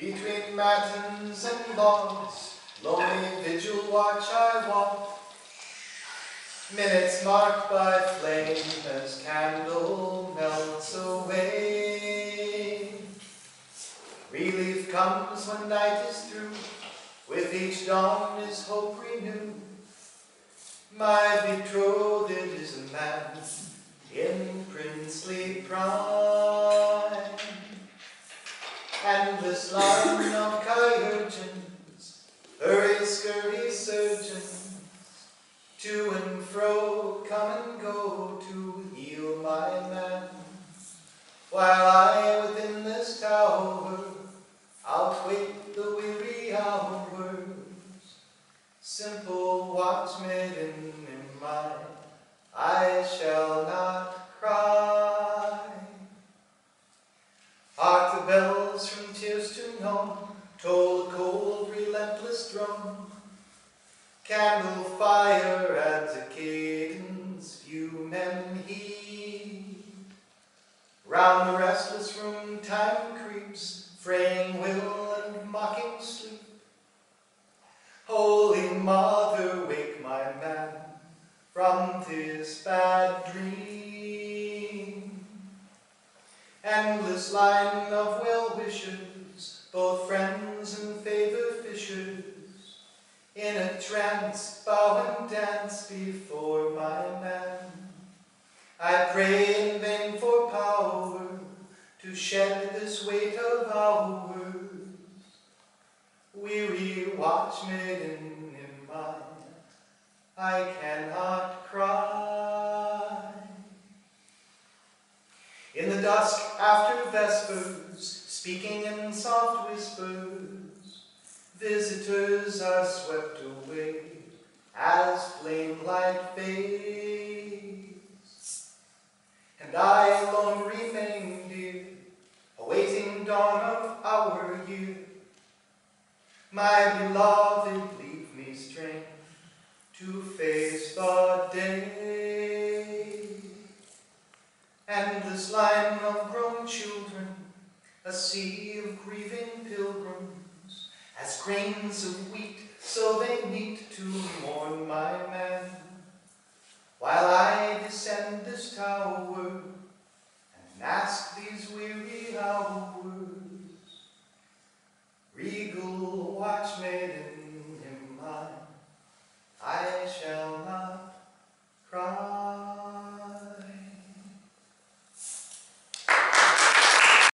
Between matins and balls, lonely vigil watch I walk. Minutes marked by flame as candle melts away. Relief comes when night is through, with each dawn is hope renewed. My betrothed is a man in princely prime. Endless line of coyotes, hurry-scurry surgeons, to and fro come and go to heal my man. While I within this tower outwait the weary hours, simple watchmaiden in mine, I shall not cry. Hark the bells from tears to know, toll the cold, relentless drum. Candle fire adds a cadence few men heed. Round the restless room time creeps, fraying will and mocking sleep. Holy Mother, wake my man from this bad dream. Endless line of well-wishers, both friends and favor fishers, in a trance bow and dance before my man. I pray in vain for power to shed this weight of ours. Weary watchmaiden in mine, I cannot cry. In the dusk after vespers, speaking in soft whispers, visitors are swept away as flame light fades. And I alone remain, dear, awaiting dawn of our year. My beloved, leave me strength to face the day. Endless line of grown children, a sea of grieving pilgrims, as grains of wheat, so they meet to mourn my man. While I descend this tower and ask these weary hours,